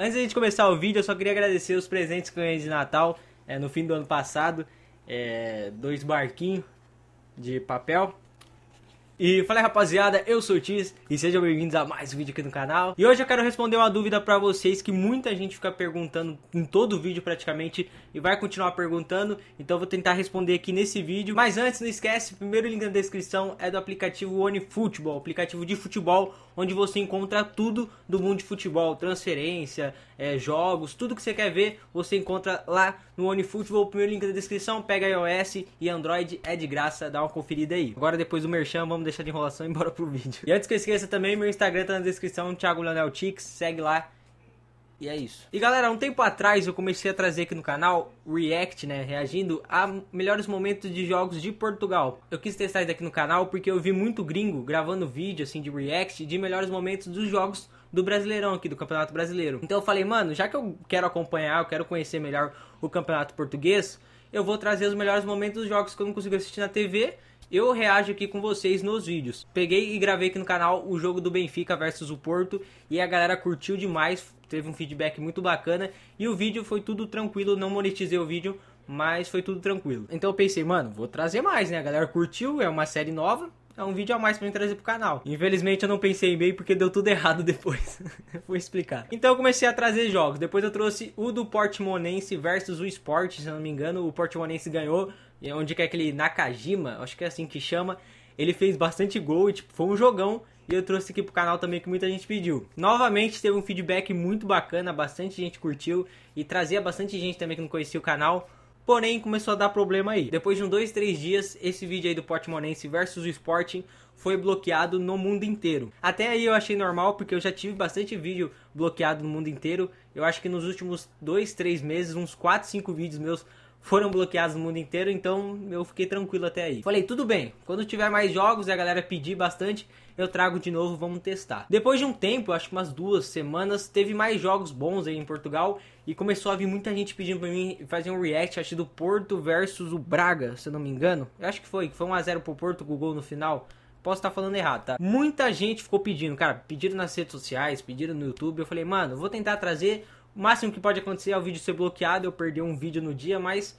Antes da gente começar o vídeo, eu só queria agradecer os presentes que eu ganhei de Natal no fim do ano passado. Dois barquinhos de papel. E fala aí, rapaziada, eu sou o Tix e sejam bem-vindos a mais um vídeo aqui no canal. E hoje eu quero responder uma dúvida pra vocês que muita gente fica perguntando em todo vídeo praticamente e vai continuar perguntando, então eu vou tentar responder aqui nesse vídeo. Mas antes, não esquece, o primeiro link na descrição é do aplicativo OneFootball, aplicativo de futebol, onde você encontra tudo do mundo de futebol, transferência, jogos, tudo que você quer ver, você encontra lá no OneFootball. O primeiro link na descrição, pega iOS e Android, é de graça, dá uma conferida aí. Agora, depois do merchan, vamos deixar de enrolação e bora pro vídeo. E antes que eu esqueça também, meu Instagram tá na descrição, Thiago Leonel Tix, segue lá. E é isso. E galera, um tempo atrás eu comecei a trazer aqui no canal React, né, reagindo a melhores momentos de jogos de Portugal. Eu quis testar isso aqui no canal porque eu vi muito gringo gravando vídeo assim de React de melhores momentos dos jogos do Brasileirão aqui, do Campeonato Brasileiro. Então eu falei, mano, já que eu quero acompanhar, eu quero conhecer melhor o Campeonato Português, eu vou trazer os melhores momentos dos jogos que eu não consigo assistir na TV. Eu reajo aqui com vocês nos vídeos. Peguei e gravei aqui no canal o jogo do Benfica versus o Porto e a galera curtiu demais, teve um feedback muito bacana e o vídeo foi tudo tranquilo, não monetizei o vídeo, mas foi tudo tranquilo. Então eu pensei, mano, vou trazer mais, né? A galera curtiu, é uma série nova, é um vídeo a mais pra mim trazer pro canal. Infelizmente eu não pensei bem porque deu tudo errado depois. Vou explicar. Então eu comecei a trazer jogos. Depois eu trouxe o do Portimonense versus o Sporting, se eu não me engano. O Portimonense ganhou, onde que é aquele Nakajima, acho que é assim que chama. Ele fez bastante gol e tipo, foi um jogão. E eu trouxe aqui pro canal também que muita gente pediu. Novamente teve um feedback muito bacana, bastante gente curtiu. E trazia bastante gente também que não conhecia o canal. Porém, começou a dar problema aí. Depois de uns 2-3 dias, esse vídeo aí do Portimonense versus o Sporting foi bloqueado no mundo inteiro. Até aí eu achei normal, porque eu já tive bastante vídeo bloqueado no mundo inteiro. Eu acho que nos últimos 2-3 meses, uns 4-5 vídeos meus foram bloqueados no mundo inteiro. Então eu fiquei tranquilo até aí. Falei, tudo bem, quando tiver mais jogos e a galera pedir bastante, eu trago de novo, vamos testar. Depois de um tempo, acho que umas 2 semanas, teve mais jogos bons aí em Portugal. E começou a vir muita gente pedindo pra mim fazer um react, acho, do Porto versus o Braga, se eu não me engano. Eu acho que foi 1 a 0 pro Porto, com o gol no final. Posso estar falando errado, tá? Muita gente ficou pedindo, cara, pediram nas redes sociais, pediram no YouTube. Eu falei, mano, vou tentar trazer. O máximo que pode acontecer é o vídeo ser bloqueado, eu perder um vídeo no dia, mas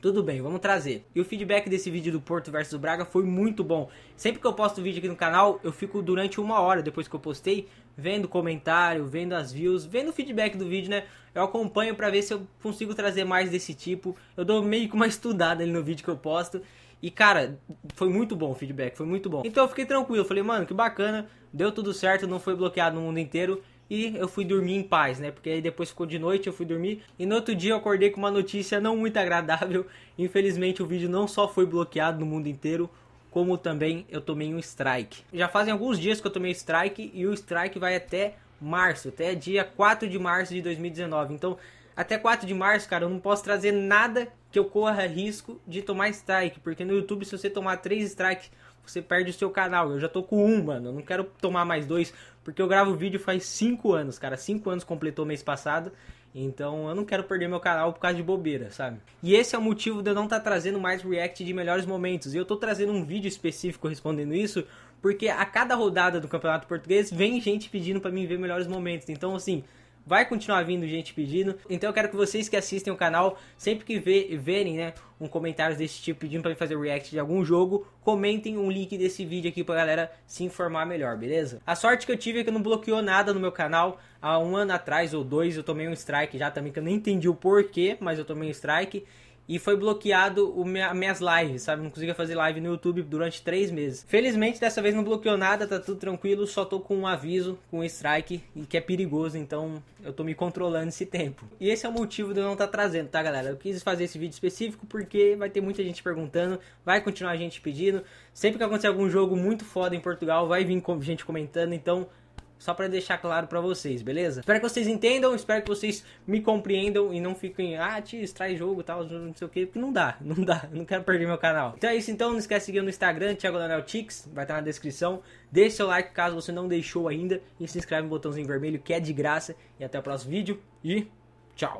tudo bem, vamos trazer. E o feedback desse vídeo do Porto versus Braga foi muito bom. Sempre que eu posto vídeo aqui no canal, eu fico durante 1 hora depois que eu postei, vendo comentário, vendo as views, vendo o feedback do vídeo, né? Eu acompanho pra ver se eu consigo trazer mais desse tipo. Eu dou meio que uma estudada ali no vídeo que eu posto. E cara, foi muito bom o feedback, foi muito bom. Então eu fiquei tranquilo, falei, mano, que bacana, deu tudo certo, não foi bloqueado no mundo inteiro. E eu fui dormir em paz, né? Porque aí depois ficou de noite, eu fui dormir. E no outro dia eu acordei com uma notícia não muito agradável. Infelizmente o vídeo não só foi bloqueado no mundo inteiro, como também eu tomei um strike. Já fazem alguns dias que eu tomei strike e o strike vai até março, até dia 4 de março de 2019. Então, até 4 de março, cara, eu não posso trazer nada que eu corra risco de tomar strike. Porque no YouTube, se você tomar 3 strikes, você perde o seu canal. Eu já tô com 1, mano. Eu não quero tomar mais 2, porque eu gravo vídeo faz 5 anos, cara. 5 anos completou mês passado. Então eu não quero perder meu canal por causa de bobeira, sabe? E esse é o motivo de eu não estar trazendo mais react de melhores momentos. E eu tô trazendo um vídeo específico respondendo isso, porque a cada rodada do Campeonato Português vem gente pedindo pra mim ver melhores momentos. Então assim, vai continuar vindo gente pedindo. Então eu quero que vocês que assistem o canal, sempre que verem, né, um comentário desse tipo pedindo pra mim fazer react de algum jogo, comentem um link desse vídeo aqui pra galera se informar melhor, beleza? A sorte que eu tive é que não bloqueou nada no meu canal. Há 1 ano atrás ou 2 eu tomei um strike já também, que eu nem entendi o porquê, mas eu tomei um strike. E foi bloqueado minhas lives, sabe? Não conseguia fazer live no YouTube durante 3 meses. Felizmente, dessa vez não bloqueou nada, tá tudo tranquilo. Só tô com um aviso, com um strike, e que é perigoso, então eu tô me controlando esse tempo. E esse é o motivo de eu não tá trazendo, tá, galera? Eu quis fazer esse vídeo específico porque vai ter muita gente perguntando, vai continuar a gente pedindo. Sempre que acontecer algum jogo muito foda em Portugal, vai vir gente comentando, então só pra deixar claro pra vocês, beleza? Espero que vocês entendam, espero que vocês me compreendam e não fiquem, ah, Tix, traz jogo e tal, não sei o que, porque não dá, não quero perder meu canal. Então é isso, então, não esquece de seguir no Instagram, Thiago Leonel Tix, vai estar na descrição. Deixe seu like caso você não deixou ainda e se inscreve no botãozinho vermelho que é de graça. E até o próximo vídeo e tchau!